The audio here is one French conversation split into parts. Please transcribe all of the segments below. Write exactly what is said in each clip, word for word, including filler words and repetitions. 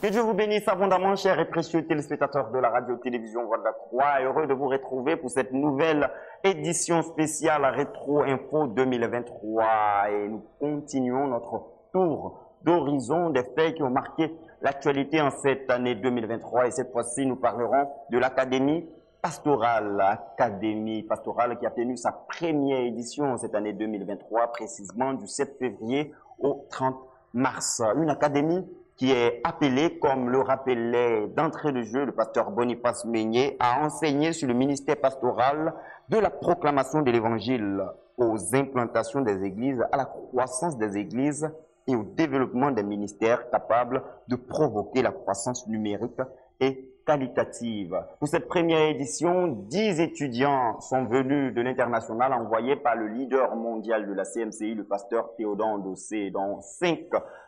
Que Dieu vous bénisse abondamment, chers et précieux téléspectateurs de la radio-télévision Voix de la Croix. Heureux de vous retrouver pour cette nouvelle édition spéciale Retro Info deux mille vingt-trois. Et nous continuons notre tour d'horizon des faits qui ont marqué l'actualité en cette année deux mille vingt-trois. Et cette fois-ci, nous parlerons de l'Académie Pastorale. L'Académie Pastorale qui a tenu sa première édition cette année deux mille vingt-trois, précisément du sept février au trente mars. Une académie qui est appelé, comme le rappelait d'entrée de jeu le pasteur Boniface Menye, à enseigner sur le ministère pastoral de la proclamation de l'Évangile aux implantations des églises, à la croissance des églises et au développement des ministères capables de provoquer la croissance numérique et qualitative. Pour cette première édition, dix étudiants sont venus de l'international envoyés par le leader mondial de la C M C I, le pasteur Théodore Andoseh, dont cinq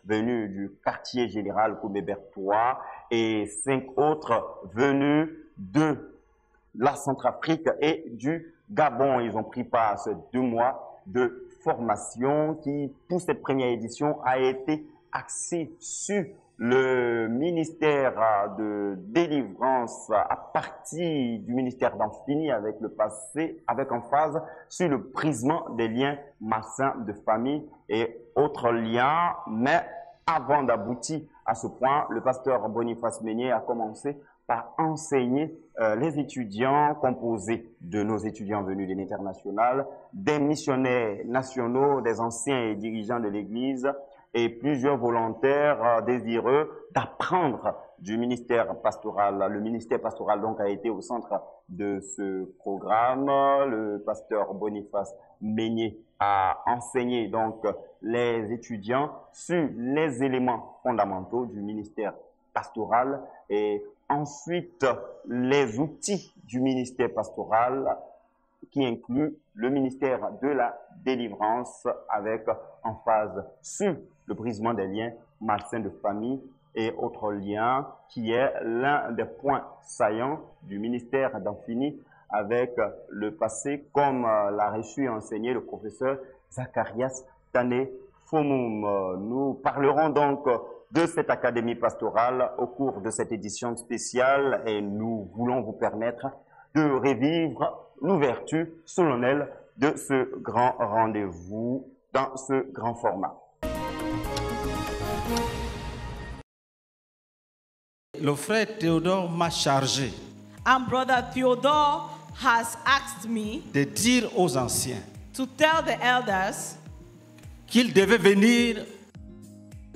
venus du quartier général Koumé-Bertoua et cinq autres venus de la Centrafrique et du Gabon. Ils ont pris part à ces deux mois de formation qui, pour cette première édition, a été axée sur le ministère de délivrance à partir du ministère d'en finir avec le passé, avec emphase sur le brisement des liens malsains de famille et autres liens. Mais avant d'aboutir à ce point, le pasteur Boniface Menye a commencé par enseigner euh, les étudiants composés de nos étudiants venus de l'international, des missionnaires nationaux, des anciens et dirigeants de l'Église, et plusieurs volontaires désireux d'apprendre du ministère pastoral. Le ministère pastoral donc a été au centre de ce programme. Le pasteur Boniface Menye a enseigné donc les étudiants sur les éléments fondamentaux du ministère pastoral et ensuite les outils du ministère pastoral qui inclut le ministère de la délivrance avec emphase sur le brisement des liens malsains de famille et autres liens, qui est l'un des points saillants du ministère d'en finir avec le passé, comme l'a reçu et enseigné le professeur Zacharias Tanee Fomum. Nous parlerons donc de cette académie pastorale au cours de cette édition spéciale et nous voulons vous permettre de revivre l'ouverture solennelle de ce grand rendez-vous dans ce grand format. Le frère Théodore m'a chargé And brother Theodore has asked me de dire aux anciens to tell the elders qu'ils devaient venir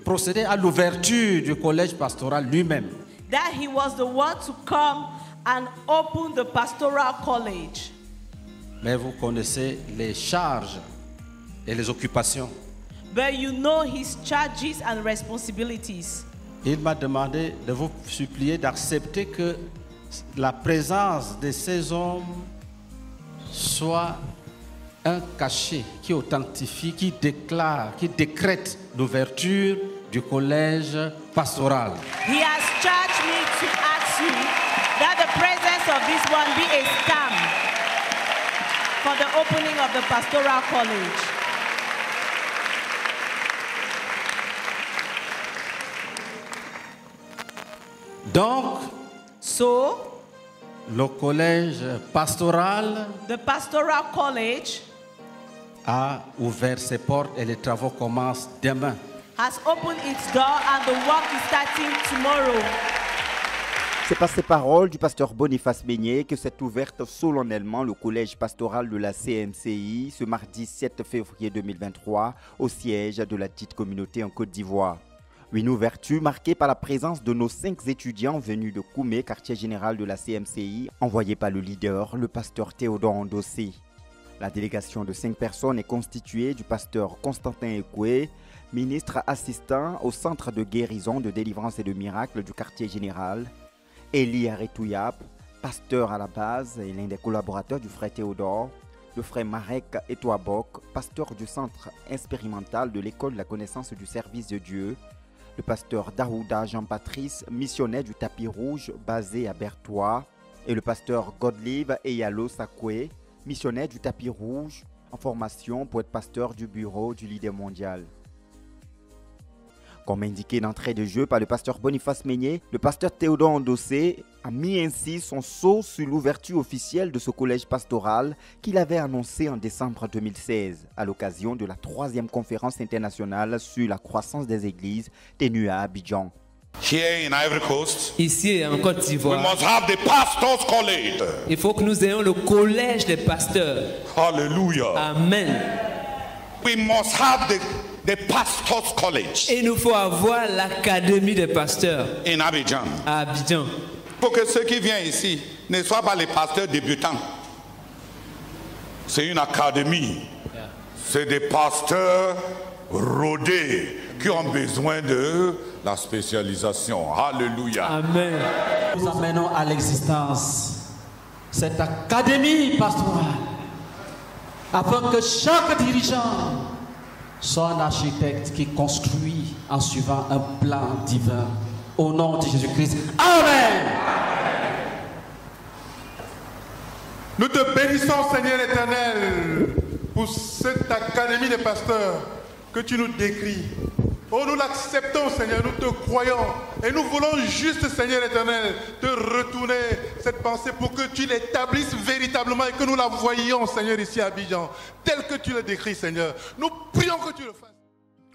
procéder à l'ouverture du collège pastoral lui-même. That he was the one to come and open the pastoral college. Mais vous connaissez les charges et les occupations. But you know his charges and responsibilities. Il m'a demandé de vous supplier d'accepter que la présence de ces hommes soit un cachet qui authentifie, qui déclare, qui décrète l'ouverture du collège pastoral. He has charged me to ask you that the presence of this one be a stamp for the opening of the pastoral college. Donc, so, le collège pastoral the pastoral college a ouvert ses portes et les travaux commencent demain. Has opened its door and the work is starting tomorrow. C'est par ces paroles du pasteur Boniface Menye que s'est ouverte solennellement le collège pastoral de la C M C I ce mardi sept février deux mille vingt-trois au siège de la dite communauté en Côte d'Ivoire. Une ouverture marquée par la présence de nos cinq étudiants venus de Koumé, quartier général de la C M C I, envoyés par le leader, le pasteur Théodore Andoseh. La délégation de cinq personnes est constituée du pasteur Constantin Ekoué, ministre assistant au centre de guérison, de délivrance et de miracles du quartier général, Elie Arétouyap, pasteur à la base et l'un des collaborateurs du frère Théodore, le frère Marek Etoabok, pasteur du centre expérimental de l'école de la connaissance du service de Dieu, le pasteur Dahouda Jean-Patrice, missionnaire du tapis rouge basé à Bertoua, et le pasteur Godlive Eyalo Sakwe, missionnaire du tapis rouge en formation pour être pasteur du bureau du leader mondial. Comme indiqué d'entrée de jeu par le pasteur Boniface Menye, le pasteur Théodore Andoseh a mis ainsi son sceau sur l'ouverture officielle de ce collège pastoral qu'il avait annoncé en décembre deux mille seize à l'occasion de la troisième conférence internationale sur la croissance des églises tenue à Abidjan. Here in Ivory Coast, ici en Côte d'Ivoire, we must have the pastors' college. Il faut que nous ayons le collège des pasteurs. Alléluia. Amen. We must have the, the pastors' college. Et il nous faut avoir l'académie des pasteurs. In Abidjan. À Abidjan. Pour que ceux qui viennent ici ne soient pas les pasteurs débutants. C'est une académie. Yeah. C'est des pasteurs rodés qui ont besoin de la spécialisation. Alléluia. Amen. Nous amenons à l'existence cette académie pastorale afin que chaque dirigeant soit un architecte qui construit en suivant un plan divin au nom de Jésus-Christ. Amen. Nous te bénissons, Seigneur éternel, pour cette académie des pasteurs que tu nous décris. Oh, nous l'acceptons, Seigneur, nous te croyons. Et nous voulons juste, Seigneur éternel, te retourner cette pensée pour que tu l'établisses véritablement et que nous la voyions, Seigneur, ici à Abidjan, tel que tu le décris, Seigneur. Nous prions que tu le fasses.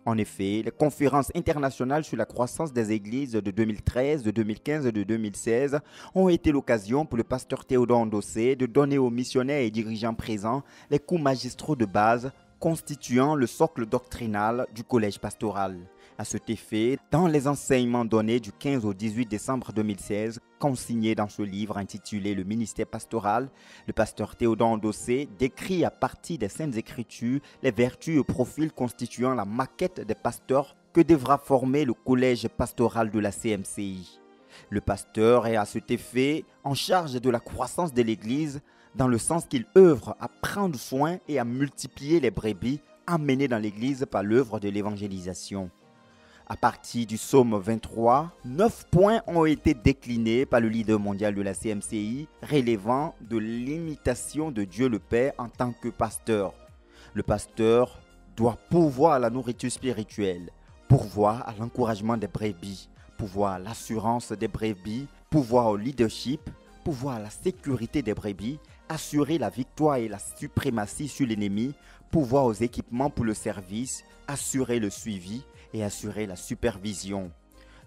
En effet, les conférences internationales sur la croissance des églises de deux mille treize, de deux mille quinze et de deux mille seize ont été l'occasion pour le pasteur Théodore Andoseh de donner aux missionnaires et dirigeants présents les cours magistraux de base constituant le socle doctrinal du collège pastoral. À cet effet, dans les enseignements donnés du quinze au dix-huit décembre deux mille seize, consignés dans ce livre intitulé « Le ministère pastoral », le pasteur Théodore Andoseh décrit à partir des Saintes Écritures les vertus et profils constituant la maquette des pasteurs que devra former le collège pastoral de la C M C I. Le pasteur est à cet effet en charge de la croissance de l'Église dans le sens qu'il œuvre à prendre soin et à multiplier les brebis amenées dans l'Église par l'œuvre de l'évangélisation. À partir du psaume vingt-trois, neuf points ont été déclinés par le leader mondial de la C M C I, relevant de l'imitation de Dieu le Père en tant que pasteur. Le pasteur doit pourvoir à la nourriture spirituelle, pourvoir à l'encouragement des brebis, pourvoir à l'assurance des brebis, pourvoir au leadership, pourvoir à la sécurité des brebis, assurer la victoire et la suprématie sur l'ennemi, pourvoir aux équipements pour le service, assurer le suivi et assurer la supervision.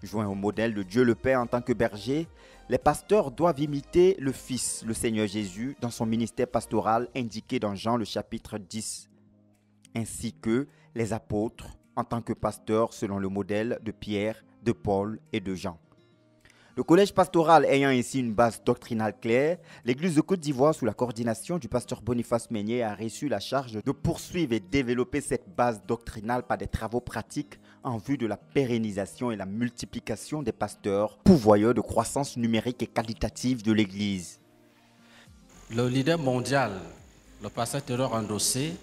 Joint au modèle de Dieu le Père en tant que berger, les pasteurs doivent imiter le Fils, le Seigneur Jésus, dans son ministère pastoral indiqué dans Jean le chapitre dix, ainsi que les apôtres en tant que pasteurs selon le modèle de Pierre, de Paul et de Jean. Le collège pastoral ayant ainsi une base doctrinale claire, l'Église de Côte d'Ivoire, sous la coordination du pasteur Boniface Menye, a reçu la charge de poursuivre et développer cette base doctrinale par des travaux pratiques en vue de la pérennisation et la multiplication des pasteurs, pourvoyeurs de croissance numérique et qualitative de l'Église. Le leader mondial, le pasteur Théodore Andoseh,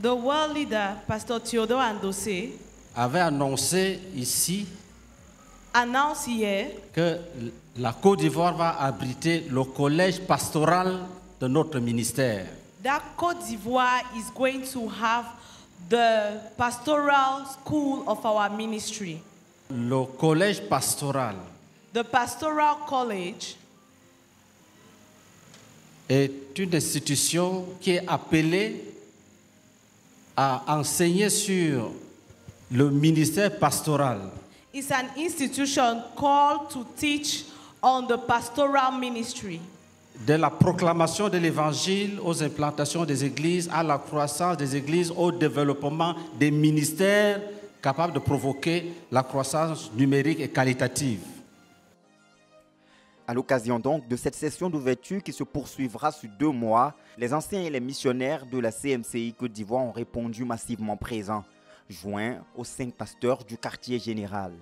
the world leader, pasteur Théodore Andoseh, avait annoncé ici annonce hier que la Côte d'Ivoire va abriter le collège pastoral de notre ministère. That Côte d'Ivoire is going to have the pastoral school of our ministry. Le collège pastoral. The pastoral college est une institution qui est appelée à enseigner sur le ministère pastoral. It's an institution called to teach on the pastoral ministry. De la proclamation de l'évangile aux implantations des églises, à la croissance des églises, au développement des ministères capables de provoquer la croissance numérique et qualitative. À l'occasion donc de cette session d'ouverture qui se poursuivra sur deux mois, les anciens et les missionnaires de la C M C I Côte d'Ivoire ont répondu massivement présents, joint aux cinq pasteurs du quartier général.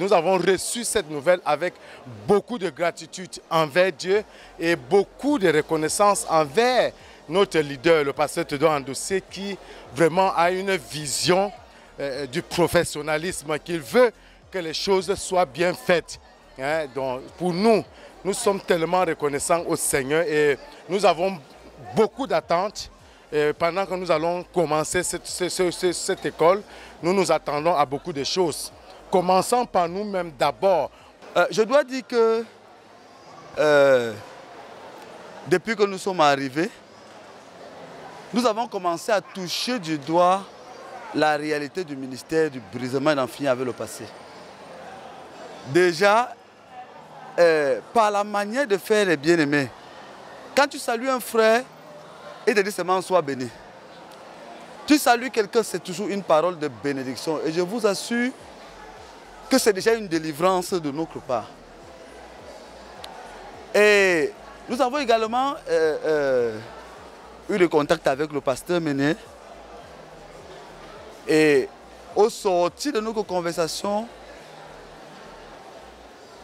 Nous avons reçu cette nouvelle avec beaucoup de gratitude envers Dieu et beaucoup de reconnaissance envers notre leader, le pasteur Théodore Andoseh, qui vraiment a une vision euh, du professionnalisme, qu'il veut que les choses soient bien faites. Hein. Donc, pour nous, nous sommes tellement reconnaissants au Seigneur et nous avons beaucoup d'attentes. Et pendant que nous allons commencer cette, cette, cette, cette école, nous nous attendons à beaucoup de choses. commençant par nous-mêmes d'abord. Euh, je dois dire que euh, depuis que nous sommes arrivés, nous avons commencé à toucher du doigt la réalité du ministère du brisement et d'en finir avec le passé. Déjà, euh, par la manière de faire les bien-aimés, quand tu salues un frère, il te dit seulement sois béni. Tu salues quelqu'un, c'est toujours une parole de bénédiction. Et je vous assure que c'est déjà une délivrance de notre part. Et nous avons également euh, euh, eu des contacts avec le pasteur Menye. Et au sortir de nos conversations,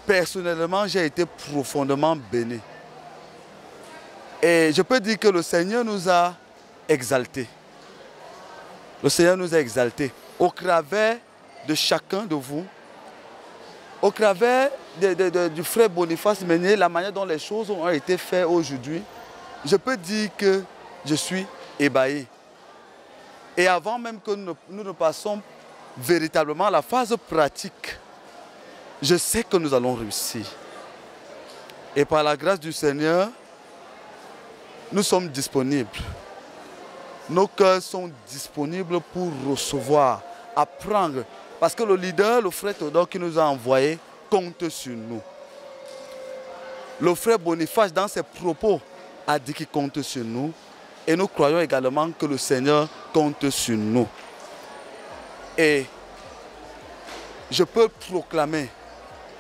personnellement, j'ai été profondément béni. Et je peux dire que le Seigneur nous a exaltés. Le Seigneur nous a exaltés au travers de chacun de vous, au travers de, de, de, du frère Boniface Menye, la manière dont les choses ont été faites aujourd'hui. Je peux dire que je suis ébahi. Et avant même que nous, nous ne passons véritablement à la phase pratique, je sais que nous allons réussir. Et par la grâce du Seigneur, nous sommes disponibles. Nos cœurs sont disponibles pour recevoir, apprendre. Parce que le leader, le frère Théodore qui nous a envoyés, compte sur nous. Le frère Boniface, dans ses propos, a dit qu'il compte sur nous. Et nous croyons également que le Seigneur compte sur nous. Et je peux proclamer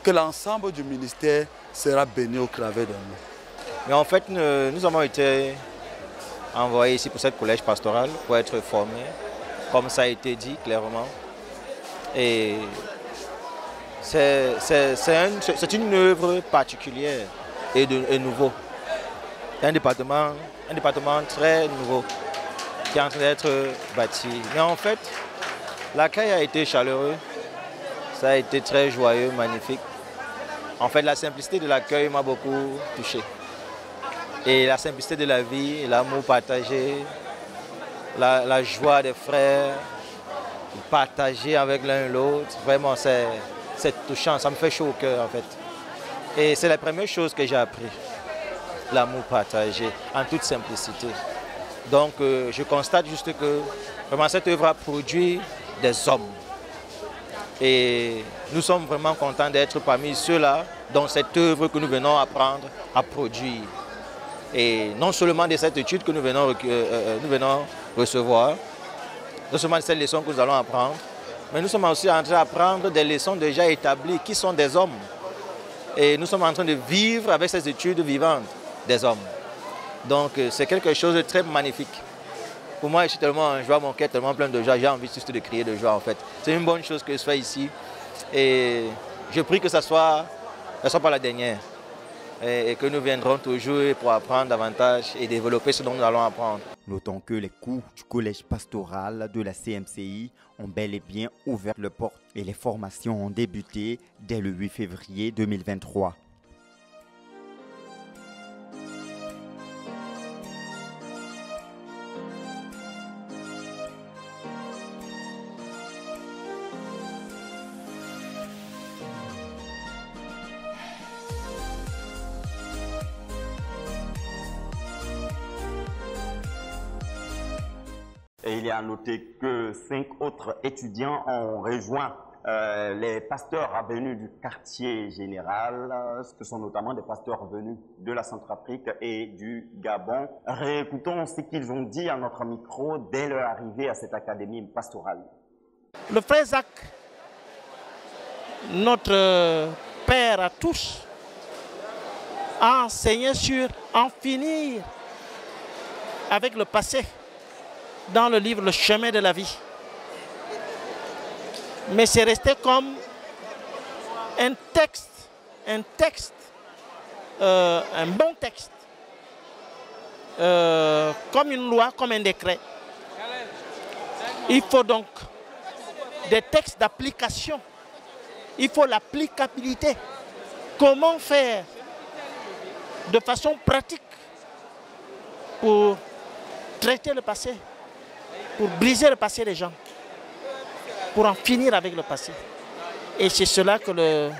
que l'ensemble du ministère sera béni au travers de nous. Mais en fait, nous, nous avons été envoyés ici pour cette collège pastoral, pour être formés, comme ça a été dit clairement. Et c'est un, une œuvre particulière et, de, et nouveau. Un département, un département très nouveau qui est en train d'être bâti. Mais en fait, l'accueil a été chaleureux, ça a été très joyeux, magnifique. En fait, la simplicité de l'accueil m'a beaucoup touché. Et la simplicité de la vie, l'amour partagé, la, la joie des frères, partagée avec l'un et l'autre, vraiment c'est touchant, ça me fait chaud au cœur en fait. Et c'est la première chose que j'ai appris. L'amour partagé, en toute simplicité. Donc euh, je constate juste que vraiment cette œuvre a produit des hommes. Et nous sommes vraiment contents d'être parmi ceux-là dont cette œuvre que nous venons apprendre à produire. Et non seulement de cette étude que nous venons, euh, euh, nous venons recevoir, non seulement de cette leçon que nous allons apprendre, mais nous sommes aussi en train d'apprendre des leçons déjà établies qui sont des hommes. Et nous sommes en train de vivre avec ces études vivantes des hommes. Donc c'est quelque chose de très magnifique. Pour moi, je suis tellement en joie, mon cœur est tellement plein de joie, j'ai envie juste de crier de joie en fait. C'est une bonne chose que je fais ici et je prie que ça ne soit, ça soit pas la dernière et, et que nous viendrons toujours pour apprendre davantage et développer ce dont nous allons apprendre. Notons que les cours du collège pastoral de la C M C I ont bel et bien ouvert leurs portes et les formations ont débuté dès le huit février deux mille vingt-trois. Et il est à noter que cinq autres étudiants ont rejoint euh, les pasteurs venus du quartier général. Ce sont notamment des pasteurs venus de la Centrafrique et du Gabon. Réécoutons ce qu'ils ont dit à notre micro dès leur arrivée à cette académie pastorale. Le frère Zach, notre père à tous, a enseigné sur en finir avec le passé. Dans le livre « Le chemin de la vie ». Mais c'est resté comme un texte, un texte, euh, un bon texte, euh, comme une loi, comme un décret. Il faut donc des textes d'application, il faut l'applicabilité. Comment faire de façon pratique pour traiter le passé, pour briser le passé des gens, pour en finir avec le passé. Et c'est cela que le,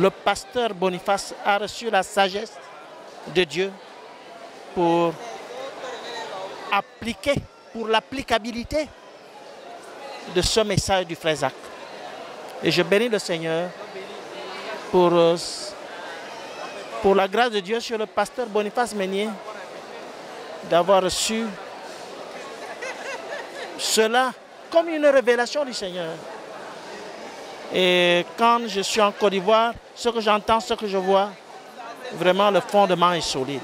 le pasteur Boniface a reçu la sagesse de Dieu pour appliquer, pour l'applicabilité de ce message du frère Zach. Et je bénis le Seigneur pour, pour la grâce de Dieu sur le pasteur Boniface Menye d'avoir reçu cela comme une révélation du Seigneur. Et quand je suis en Côte d'Ivoire, ce que j'entends, ce que je vois, vraiment le fondement est solide.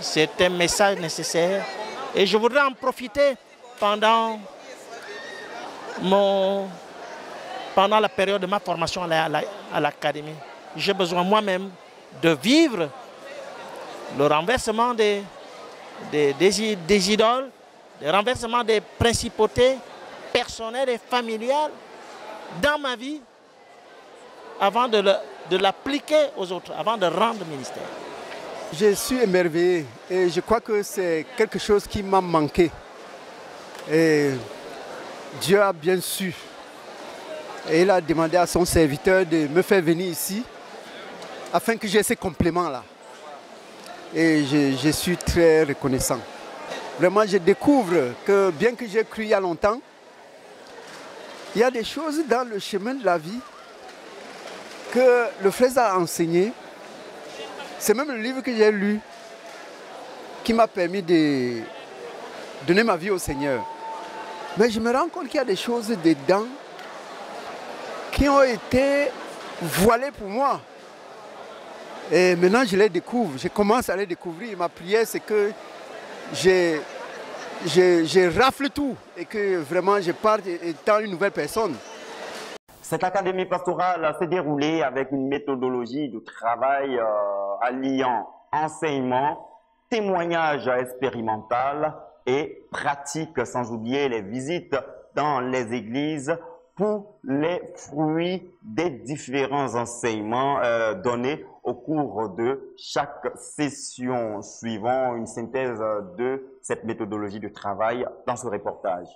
C'est un message nécessaire. Et je voudrais en profiter pendant, mon, pendant la période de ma formation à l'Académie. J'ai besoin moi-même de vivre le renversement des, des, des, des idoles, le renversement des principautés personnelles et familiales dans ma vie avant de l'appliquer aux autres, avant de rendre ministère. Je suis émerveillé et je crois que c'est quelque chose qui m'a manqué. Et Dieu a bien su. Et il a demandé à son serviteur de me faire venir ici afin que j'ai ces compléments-là. Et je, je suis très reconnaissant. Vraiment, je découvre que bien que j'ai cru il y a longtemps, il y a des choses dans le chemin de la vie que le frère a enseigné. C'est même le livre que j'ai lu qui m'a permis de donner ma vie au Seigneur. Mais je me rends compte qu'il y a des choses dedans qui ont été voilées pour moi. Et maintenant, je les découvre. Je commence à les découvrir. Ma prière, c'est que j'ai... Je, je rafle tout et que vraiment je parte étant une nouvelle personne. Cette académie pastorale s'est déroulée avec une méthodologie de travail euh, alliant enseignement, témoignage expérimental et pratique, sans oublier les visites dans les églises pour les fruits des différents enseignements euh, donnés au cours de chaque session, suivant une synthèse de cette méthodologie de travail dans ce reportage.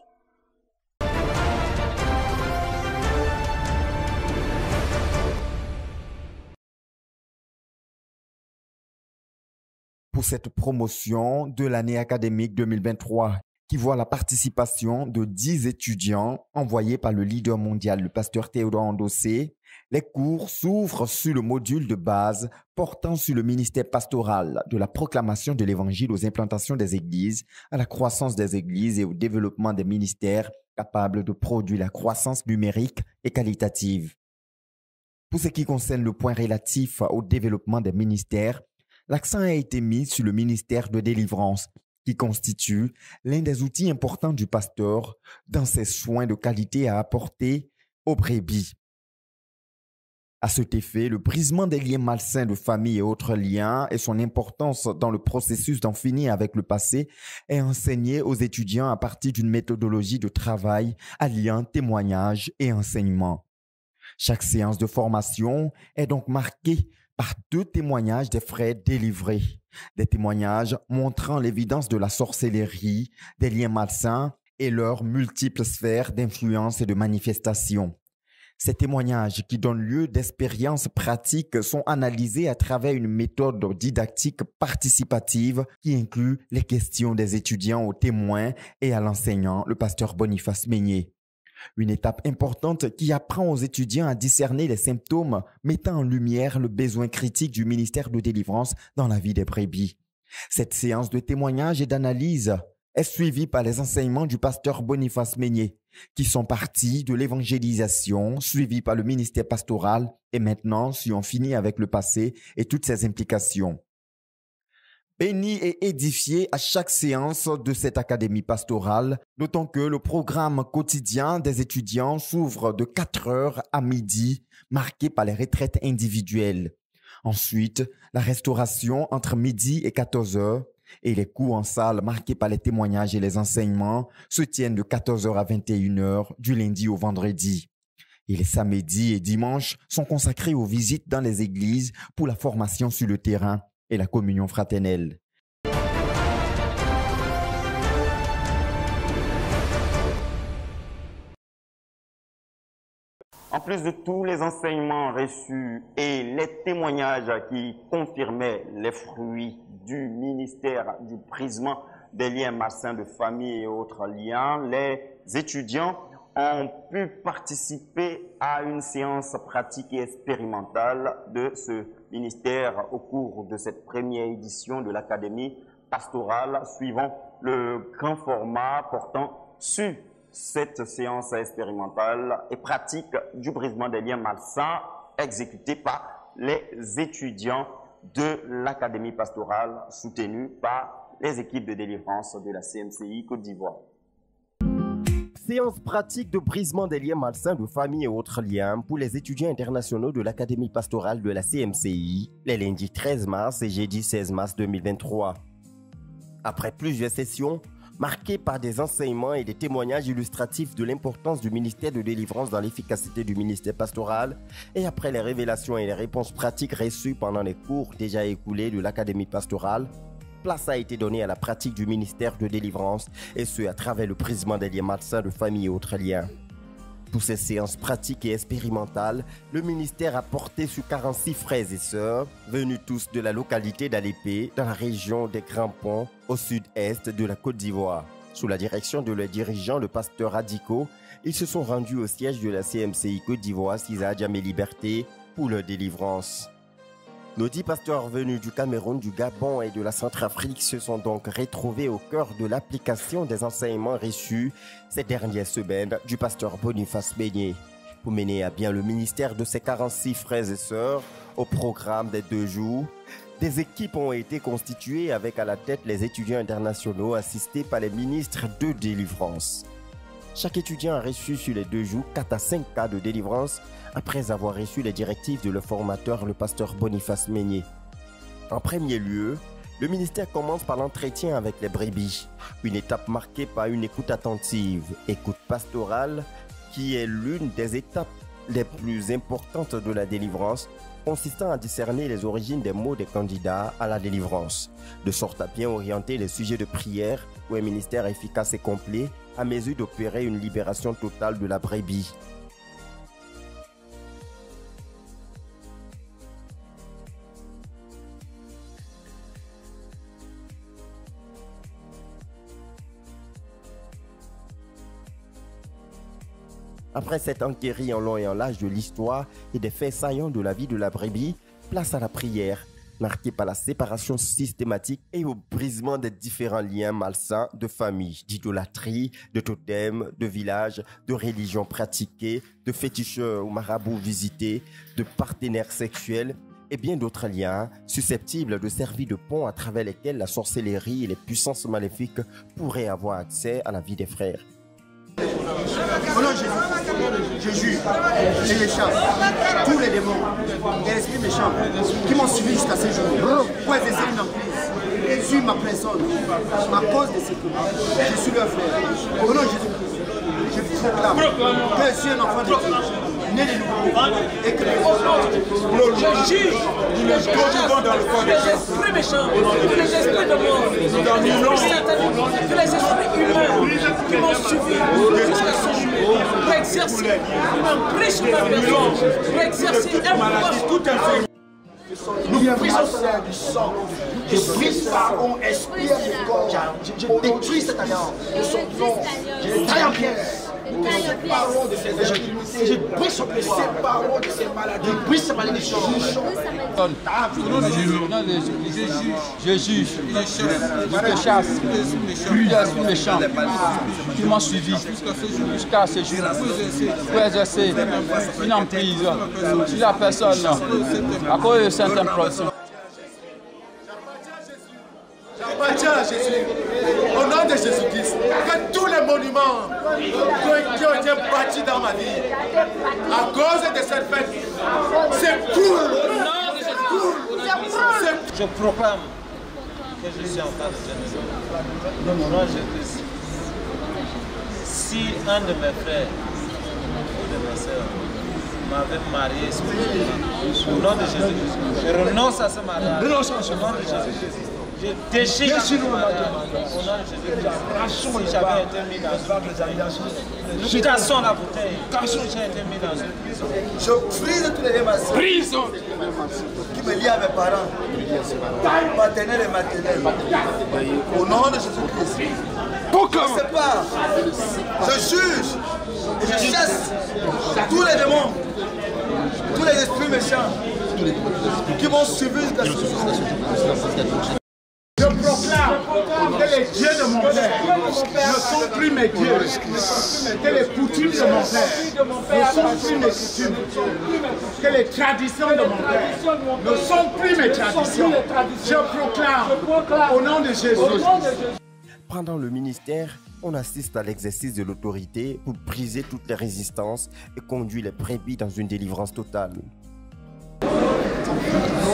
Pour cette promotion de l'année académique deux mille vingt-trois, qui voit la participation de dix étudiants envoyés par le leader mondial, le pasteur Théodore Andoseh, les cours s'ouvrent sur le module de base portant sur le ministère pastoral, de la proclamation de l'Évangile aux implantations des églises, à la croissance des églises et au développement des ministères capables de produire la croissance numérique et qualitative. Pour ce qui concerne le point relatif au développement des ministères, l'accent a été mis sur le ministère de délivrance, qui constitue l'un des outils importants du pasteur dans ses soins de qualité à apporter aux brebis. À cet effet, le brisement des liens malsains de famille et autres liens et son importance dans le processus d'en finir avec le passé est enseigné aux étudiants à partir d'une méthodologie de travail alliant témoignage et enseignement. Chaque séance de formation est donc marquée par deux témoignages des frères délivrés, des témoignages montrant l'évidence de la sorcellerie, des liens malsains et leurs multiples sphères d'influence et de manifestation. Ces témoignages qui donnent lieu d'expériences pratiques sont analysés à travers une méthode didactique participative qui inclut les questions des étudiants aux témoins et à l'enseignant, le pasteur Boniface Menye. Une étape importante qui apprend aux étudiants à discerner les symptômes, mettant en lumière le besoin critique du ministère de délivrance dans la vie des brebis. Cette séance de témoignage et d'analyse est suivie par les enseignements du pasteur Boniface Menye, qui sont partis de l'évangélisation, suivis par le ministère pastoral, et maintenant, si on finit avec le passé et toutes ses implications. Béni et édifié à chaque séance de cette académie pastorale, notons que le programme quotidien des étudiants s'ouvre de quatre heures à midi, marqué par les retraites individuelles. Ensuite, la restauration entre midi et quatorze heures et les cours en salle marqués par les témoignages et les enseignements se tiennent de quatorze heures à vingt et une heures du lundi au vendredi. Et les samedis et dimanches sont consacrés aux visites dans les églises pour la formation sur le terrain et la communion fraternelle. En plus de tous les enseignements reçus et les témoignages qui confirmaient les fruits du ministère du brisement des liens malsains de famille et autres liens, les étudiants ont pu participer à une séance pratique et expérimentale de ce ministère au cours de cette première édition de l'Académie pastorale, suivant le grand format portant sur cette séance expérimentale et pratique du brisement des liens malsains exécutée par les étudiants de l'Académie pastorale, soutenue par les équipes de délivrance de la C M C I Côte d'Ivoire. Séance pratique de brisement des liens malsains de famille et autres liens pour les étudiants internationaux de l'Académie pastorale de la C M C I, les lundis treize mars et jeudi seize mars deux mille vingt-trois. Après plusieurs sessions, marquées par des enseignements et des témoignages illustratifs de l'importance du ministère de délivrance dans l'efficacité du ministère pastoral, et après les révélations et les réponses pratiques reçues pendant les cours déjà écoulés de l'Académie pastorale, place a été donnée à la pratique du ministère de délivrance, et ce à travers le brisement des liens malsains de famille et autres liens. Pour ces séances pratiques et expérimentales, le ministère a porté sur quarante-six frères et sœurs, venus tous de la localité d'Alépé, dans la région des Grands Ponts, au sud-est de la Côte d'Ivoire. Sous la direction de leur dirigeant, le pasteur Adiko, ils se sont rendus au siège de la C M C I Côte d'Ivoire, Sisa Adjamé Liberté, pour leur délivrance. Nos dix pasteurs venus du Cameroun, du Gabon et de la Centrafrique se sont donc retrouvés au cœur de l'application des enseignements reçus ces dernières semaines du pasteur Boniface Menye, pour mener à bien le ministère de ses quarante-six frères et sœurs au programme des deux jours. Des équipes ont été constituées avec à la tête les étudiants internationaux assistés par les ministres de délivrance. Chaque étudiant a reçu sur les deux jours quatre à cinq cas de délivrance après avoir reçu les directives de leur formateur, le pasteur Boniface Menye. En premier lieu, le ministère commence par l'entretien avec les brebis, une étape marquée par une écoute attentive, écoute pastorale, qui est l'une des étapes les plus importantes de la délivrance, consistant à discerner les origines des mots des candidats à la délivrance, de sorte à bien orienter les sujets de prière pour un ministère efficace et complet à mesure d'opérer une libération totale de la brebis. Après cette enquête en long et en large de l'histoire et des faits saillants de la vie de la brebis, place à la prière, marquée par la séparation systématique et au brisement des différents liens malsains de famille, d'idolâtrie, de totems, de villages, de religions pratiquées, de féticheurs ou marabouts visités, de partenaires sexuels et bien d'autres liens susceptibles de servir de pont à travers lesquels la sorcellerie et les puissances maléfiques pourraient avoir accès à la vie des frères. Au nom de Jésus, je juge, je les chasse, tous les démons, les esprits méchants qui m'ont suivi jusqu'à ce jour, pour exercer une emprise sur ma personne, à cause de ce que je suis leur frère. Au nom de Jésus, je proclame que je suis un enfant de Dieu, né de nouveau, et que le juge, nous le jugeons dans le corps de Jésus. Que les esprits méchants, que les esprits de mort, que les esprits humains qui m'ont suivi jusqu'à ce jour, pour exercer une emprise sur ma personne, pour exercer un pouvoir. Nous brisons du sang, je brise par on esprit du corps, je détruis cette alliance de son nom, je le taille en pièces. Nous séparons de ces injurités, je brise son péché, séparons de ces maladies, je brise sa malédiction. Je juge, je te chasse, tu es un méchant, tu m'as suivi jusqu'à ce jour, pour exercer une emprise sur la personne à cause de certaines procédures. J'appartiens à Jésus, au nom de Jésus-Christ, que tous les monuments qui ont été bâtis dans ma vie, à cause de cette fête, c'est cool, c'est cool. Je proclame que je suis en face de Jésus. Au nom de Jésus-Christ, si un de mes frères ou de ma soeur m'avait marié, au nom de Jésus-Christ, je renonce à ce mariage, au nom de Jésus-Christ. déchire la j'avais été mis dans nous cassons la bouteille. J'ai été mis dans une prison. Je brise tous les émancipations. Prison qui me lie à mes parents. Paternel et maternel. Au nom de Jésus-Christ. Je sépare. Je juge. Et je chasse tous les démons. Tous les esprits méchants qui m'ont suivi jusqu'à ce que je proclame que les dieux de mon père ne sont plus mes dieux, que les coutumes de mon père ne sont plus mes coutumes, que les traditions de mon père ne sont plus mes traditions. Je proclame au nom de Jésus. Pendant le ministère, on assiste à l'exercice de l'autorité pour briser toutes les résistances et conduire les brebis dans une délivrance totale.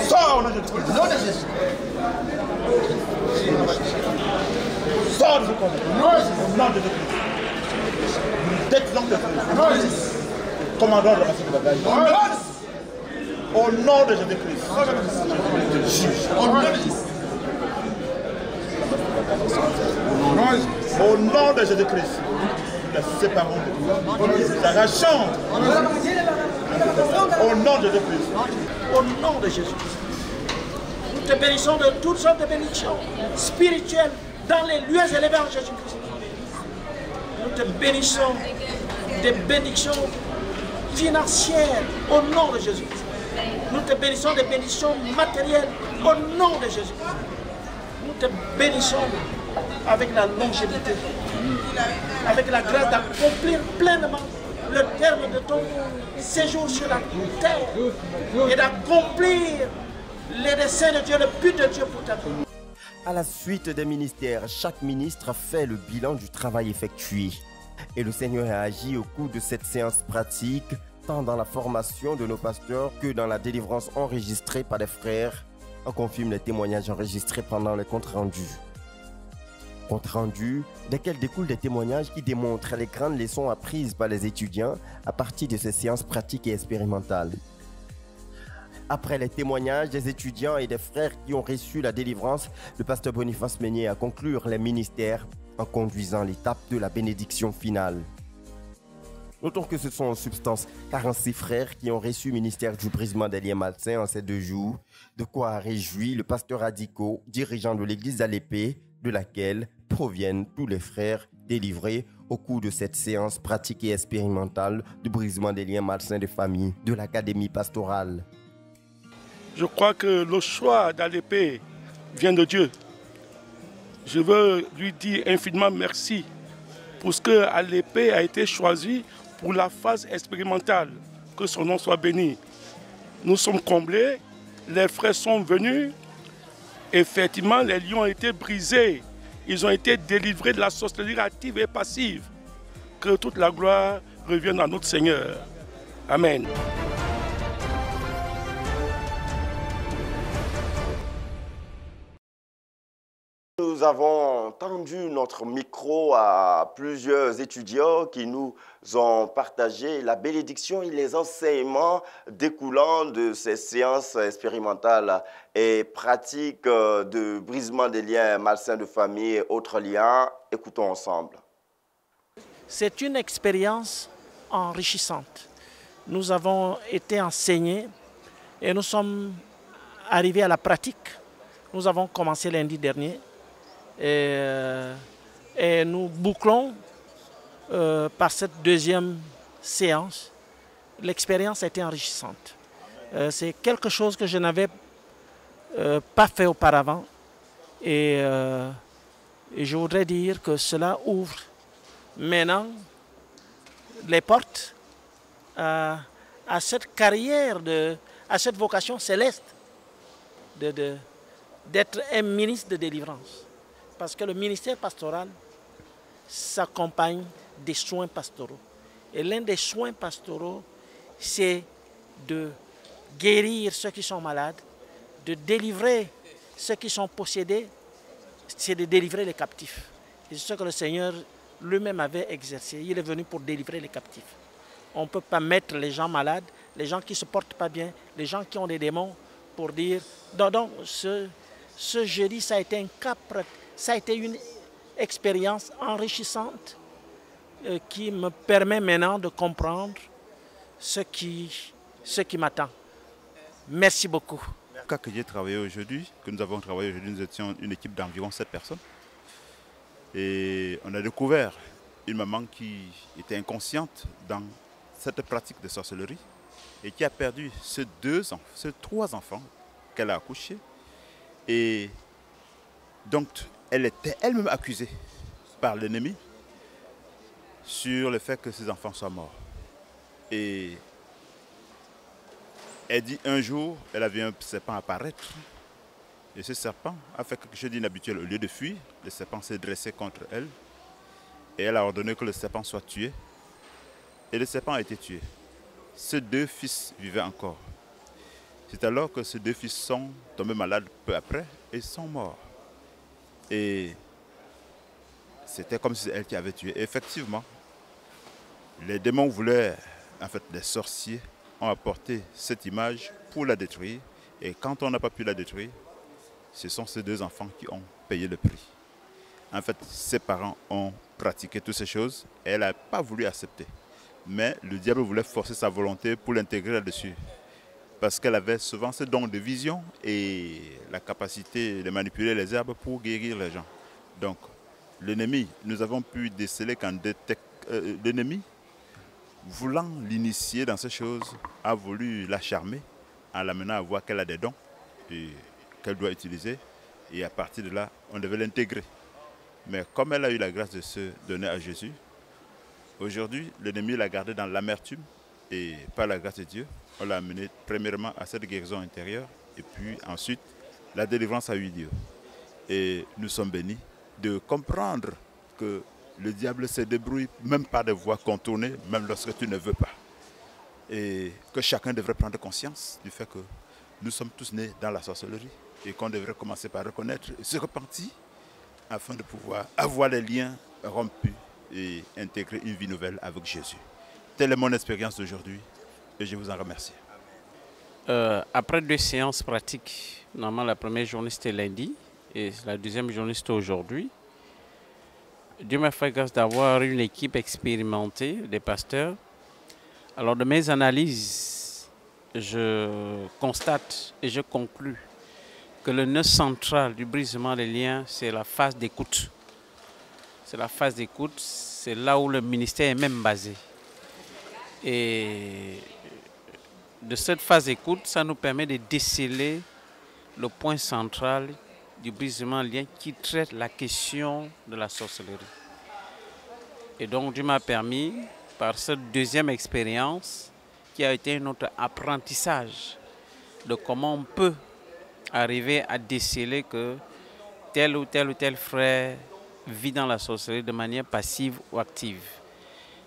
Sors au nom de Jésus. Sors de au nom de Jésus. Tête l'homme de Jésus. Commandant de la nation de la bataille. Au nom de Jésus-Christ. Au nom de Jésus. Au nom de Jésus-Christ, nous la séparons de Dieu. La rachons. Au nom de Jésus-Christ. Au nom de Jésus-Christ. Nous te bénissons de toutes sortes de bénédictions spirituelles dans les lieux élevés en Jésus-Christ. Nous te bénissons des bénédictions financières au nom de Jésus-Christ. Nous te bénissons des bénédictions matérielles au nom de Jésus-Christ. Nous te bénissons avec la longévité, avec la grâce d'accomplir pleinement le terme de ton séjour sur la terre et d'accomplir les desseins de Dieu, le but de Dieu pour ta vie. À la suite des ministères, chaque ministre fait le bilan du travail effectué. Et le Seigneur a agi au cours de cette séance pratique, tant dans la formation de nos pasteurs que dans la délivrance enregistrée par les frères. On confirme les témoignages enregistrés pendant les comptes rendus. Compte rendu, desquels découlent des témoignages qui démontrent les grandes leçons apprises par les étudiants à partir de ces séances pratiques et expérimentales. Après les témoignages des étudiants et des frères qui ont reçu la délivrance, le pasteur Boniface Menye a conclu les ministères en conduisant l'étape de la bénédiction finale. Notons que ce sont en substance quarante-six frères qui ont reçu le ministère du brisement des liens malsains en ces deux jours, de quoi a réjoui le pasteur Adiko, dirigeant de l'église d'Alépé, de laquelle proviennent tous les frères délivrés au cours de cette séance pratique et expérimentale de brisement des liens malsains de famille de l'Académie pastorale. Je crois que le choix d'Alépé vient de Dieu. Je veux lui dire infiniment merci pour ce que Alépé a été choisi pour la phase expérimentale. Que son nom soit béni. Nous sommes comblés, les frères sont venus. Effectivement, les liens ont été brisés. Ils ont été délivrés de la sorcellerie active et passive. Que toute la gloire revienne à notre Seigneur. Amen. Nous avons tendu notre micro à plusieurs étudiants qui nous ont partagé la bénédiction et les enseignements découlant de ces séances expérimentales et pratiques de brisement des liens malsains de famille et autres liens. Écoutons ensemble. C'est une expérience enrichissante. Nous avons été enseignés et nous sommes arrivés à la pratique. Nous avons commencé lundi dernier. Et, et nous bouclons euh, par cette deuxième séance. L'expérience a été enrichissante. Euh, C'est quelque chose que je n'avais euh, pas fait auparavant. Et, euh, et je voudrais dire que cela ouvre maintenant les portes à, à cette carrière, de, à cette vocation céleste de, de, d'être un ministre de délivrance. Parce que le ministère pastoral s'accompagne des soins pastoraux. Et l'un des soins pastoraux, c'est de guérir ceux qui sont malades, de délivrer ceux qui sont possédés, c'est de délivrer les captifs. C'est ce que le Seigneur lui-même avait exercé. Il est venu pour délivrer les captifs. On ne peut pas mettre les gens malades, les gens qui ne se portent pas bien, les gens qui ont des démons, pour dire... Donc, donc ce, ce jeudi, ça a été un cap, ça a été une expérience enrichissante euh, qui me permet maintenant de comprendre ce qui, ce qui m'attend. Merci beaucoup. Le cas que j'ai travaillé aujourd'hui, que nous avons travaillé aujourd'hui, nous étions une équipe d'environ sept personnes. Et on a découvert une maman qui était inconsciente dans cette pratique de sorcellerie et qui a perdu ces deux enfants, ces trois enfants qu'elle a accouchés. Et donc, elle était elle-même accusée par l'ennemi sur le fait que ses enfants soient morts. Et elle dit un jour, elle a vu un serpent apparaître. Et ce serpent a fait quelque chose d'inhabituel. Au lieu de fuir, le serpent s'est dressé contre elle. Et elle a ordonné que le serpent soit tué. Et le serpent a été tué. Ces deux fils vivaient encore. C'est alors que ces deux fils sont tombés malades peu après et sont morts. Et c'était comme si c'était elle qui avait tué. Et effectivement, les démons voulaient, en fait, les sorciers ont apporté cette image pour la détruire. Et quand on n'a pas pu la détruire, ce sont ces deux enfants qui ont payé le prix. En fait, ses parents ont pratiqué toutes ces choses et elle n'a pas voulu accepter. Mais le diable voulait forcer sa volonté pour l'intégrer là-dessus. Parce qu'elle avait souvent ce don de vision et la capacité de manipuler les herbes pour guérir les gens. Donc, l'ennemi, nous avons pu déceler qu'un euh, l'ennemi, voulant l'initier dans ces choses, a voulu la charmer en l'amenant à voir qu'elle a des dons qu'elle doit utiliser. Et à partir de là, on devait l'intégrer. Mais comme elle a eu la grâce de se donner à Jésus, aujourd'hui, l'ennemi l'a gardée dans l'amertume. Et par la grâce de Dieu, on l'a amené premièrement à cette guérison intérieure et puis ensuite la délivrance a eu lieu. Et nous sommes bénis de comprendre que le diable se débrouille même par des voies contournées, même lorsque tu ne veux pas. Et que chacun devrait prendre conscience du fait que nous sommes tous nés dans la sorcellerie et qu'on devrait commencer par reconnaître et se repentir afin de pouvoir avoir les liens rompus et intégrer une vie nouvelle avec Jésus. Telle est mon expérience d'aujourd'hui et je vous en remercie. Euh, après deux séances pratiques, normalement la première journée c'était lundi et la deuxième journée c'était aujourd'hui. Dieu m'a fait grâce d'avoir une équipe expérimentée, des pasteurs. Alors de mes analyses, je constate et je conclus que le nœud central du brisement des liens, c'est la phase d'écoute. C'est la phase d'écoute, c'est là où le ministère est même basé. Et de cette phase d'écoute, ça nous permet de déceler le point central du brisement lien qui traite la question de la sorcellerie. Et donc Dieu m'a permis, par cette deuxième expérience, qui a été notre apprentissage, de comment on peut arriver à déceler que tel ou tel ou tel frère vit dans la sorcellerie de manière passive ou active.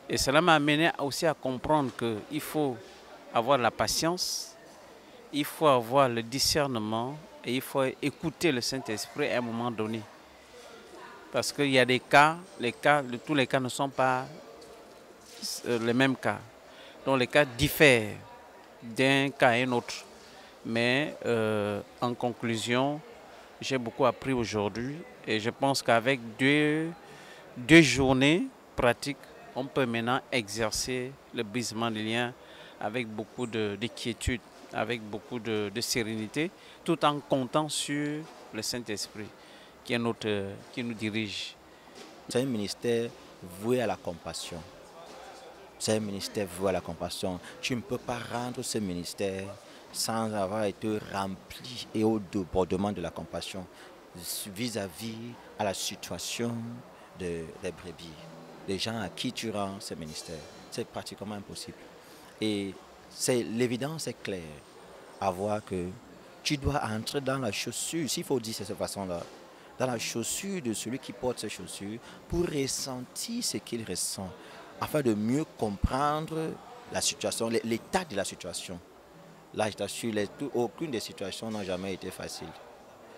Et cela m'a amené aussi à comprendre qu'il faut avoir la patience, il faut avoir le discernement et il faut écouter le Saint-Esprit à un moment donné. Parce qu'il y a des cas, les cas, tous les cas ne sont pas les mêmes cas. Donc les cas diffèrent d'un cas à un autre. Mais euh, en conclusion, j'ai beaucoup appris aujourd'hui et je pense qu'avec deux, deux journées pratiques, on peut maintenant exercer le brisement des liens avec beaucoup de, de quiétude, avec beaucoup de, de sérénité, tout en comptant sur le Saint-Esprit qui est notre, qui nous dirige. C'est un ministère voué à la compassion. C'est un ministère voué à la compassion. Tu ne peux pas rendre ce ministère sans avoir été rempli et au débordement de la compassion vis-à-vis à la situation de, des brebis. Les gens à qui tu rends ce ministère. C'est pratiquement impossible. Et l'évidence est claire à voir que tu dois entrer dans la chaussure, s'il faut dire de cette façon-là, dans la chaussure de celui qui porte ces chaussures pour ressentir ce qu'il ressent, afin de mieux comprendre la situation, l'état de la situation. Là, je t'assure, aucune des situations n'a jamais été facile.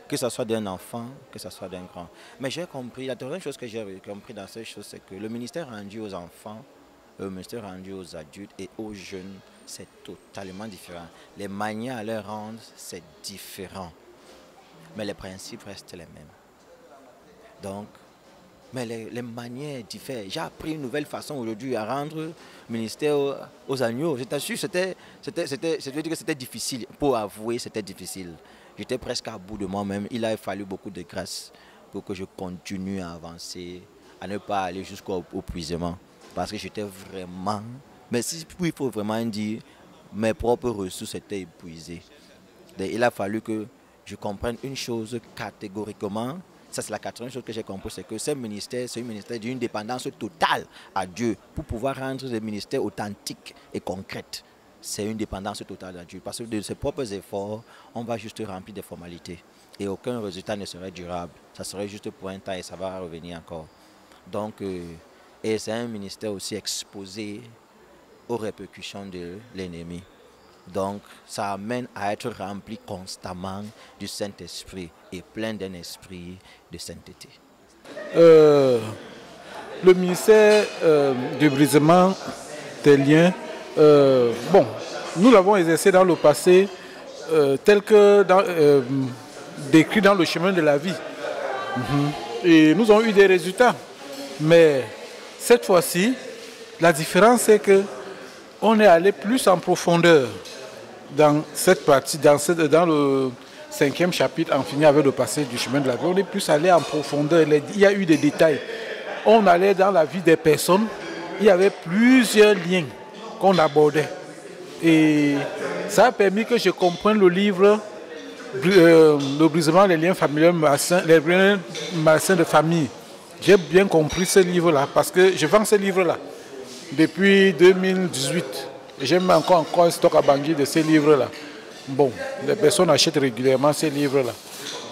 Que ce soit d'un enfant, que ce soit d'un grand. Mais j'ai compris, la deuxième chose que j'ai compris dans ces choses, c'est que le ministère rendu aux enfants, le ministère rendu aux adultes et aux jeunes, c'est totalement différent. Les manières à leur rendre, c'est différent. mais les principes restent les mêmes. Donc, mais les, les manières diffèrent. J'ai appris une nouvelle façon aujourd'hui à rendre ministère aux, aux agneaux. Je t'assure, c'était difficile. Pour avouer, c'était difficile. J'étais presque à bout de moi-même. Il a fallu beaucoup de grâce pour que je continue à avancer, à ne pas aller jusqu'au épuisement. Parce que j'étais vraiment... Mais si il faut vraiment dire, mes propres ressources étaient épuisées. Et il a fallu que je comprenne une chose catégoriquement. Ça, c'est la quatrième chose que j'ai compris, c'est que ce ministère, c'est un ministère d'une dépendance totale à Dieu. Pour pouvoir rendre le ministère authentique et concrète, c'est une dépendance totale à Dieu. Parce que de ses propres efforts, on va juste remplir des formalités. Et aucun résultat ne serait durable. Ça serait juste pour un temps et ça va revenir encore. Donc, euh, et c'est un ministère aussi exposé aux répercussions de l'ennemi. Donc, ça amène à être rempli constamment du Saint-Esprit et plein d'un esprit de sainteté. Euh, le ministère euh, du brisement des liens, euh, bon, nous l'avons exercé dans le passé, euh, tel que dans, euh, décrit dans le chemin de la vie. Mm-hmm. Et nous avons eu des résultats. Mais cette fois-ci, la différence, c'est que on est allé plus en profondeur. Dans cette partie, dans, cette, dans le cinquième chapitre, en finit avec le passage du chemin de la vie, on est plus allé en profondeur. Il y a eu des détails. On allait dans la vie des personnes. Il y avait plusieurs liens qu'on abordait. Et ça a permis que je comprenne le livre euh, Le brisement des liens familiaux, les liens malsains de famille. J'ai bien compris ce livre-là parce que je vends ce livre-là depuis deux mille dix-huit. J'ai encore, encore un stock à Bangui de ces livres-là. Bon, les personnes achètent régulièrement ces livres-là.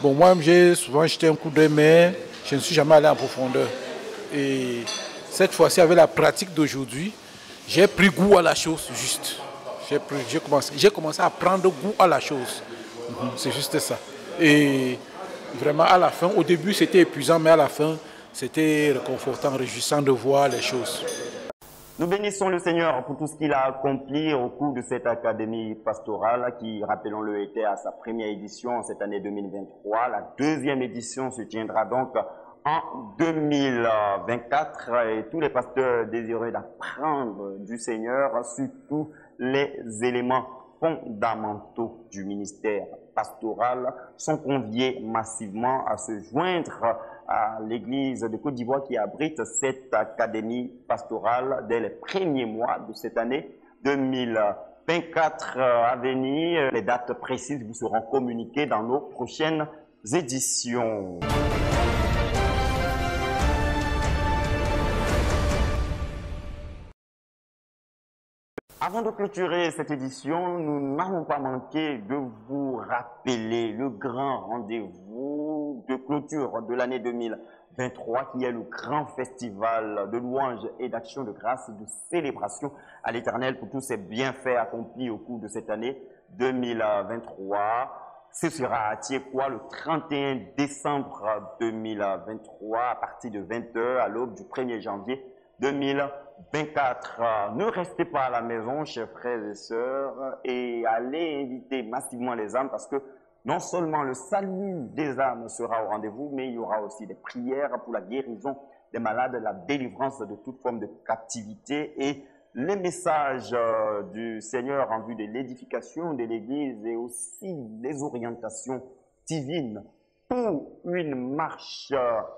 Bon, moi-même, j'ai souvent jeté un coup d'œil, mais je ne suis jamais allé en profondeur. Et cette fois-ci, avec la pratique d'aujourd'hui, j'ai pris goût à la chose, juste. J'ai j'ai commencé, j'ai commencé à prendre goût à la chose. C'est juste ça. Et vraiment, à la fin, au début, c'était épuisant, mais à la fin, c'était réconfortant, réjouissant de voir les choses. Nous bénissons le Seigneur pour tout ce qu'il a accompli au cours de cette Académie pastorale qui, rappelons-le, était à sa première édition cette année deux mille vingt-trois. La deuxième édition se tiendra donc en deux mille vingt-quatre et tous les pasteurs désireux d'apprendre du Seigneur sur tous les éléments fondamentaux du ministère pastoral sont conviés massivement à se joindre à l'église de Côte d'Ivoire qui abrite cette académie pastorale dès les premiers mois de cette année deux mille vingt-quatre à venir. Les dates précises vous seront communiquées dans nos prochaines éditions. Avant de clôturer cette édition, nous n'avons pas manqué de vous rappeler le grand rendez-vous de clôture de l'année deux mille vingt-trois qui est le grand festival de louanges et d'actions de grâce de célébration à l'Éternel pour tous ses bienfaits accomplis au cours de cette année deux mille vingt-trois. Ce sera à Tiékoua le trente et un décembre deux mille vingt-trois à partir de vingt heures à l'aube du premier janvier deux mille vingt-trois. vingt-quatre. Ne restez pas à la maison, chers frères et sœurs, et allez inviter massivement les âmes parce que non seulement le salut des âmes sera au rendez-vous, mais il y aura aussi des prières pour la guérison des malades, la délivrance de toute forme de captivité et les messages du Seigneur en vue de l'édification de l'Église et aussi les orientations divines pour une marche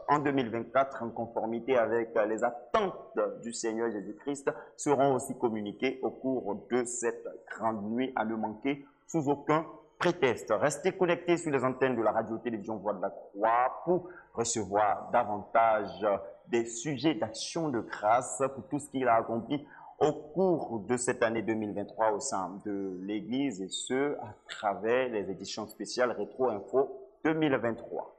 en deux mille vingt-quatre en conformité avec les attentes du Seigneur Jésus-Christ seront aussi communiquées au cours de cette grande nuit à ne manquer sous aucun prétexte. Restez connectés sur les antennes de la radio-télévision Voix de la Croix pour recevoir davantage des sujets d'action de grâce pour tout ce qu'il a accompli au cours de cette année deux mille vingt-trois au sein de l'Église et ce à travers les éditions spéciales Retro Info deux mille vingt-trois.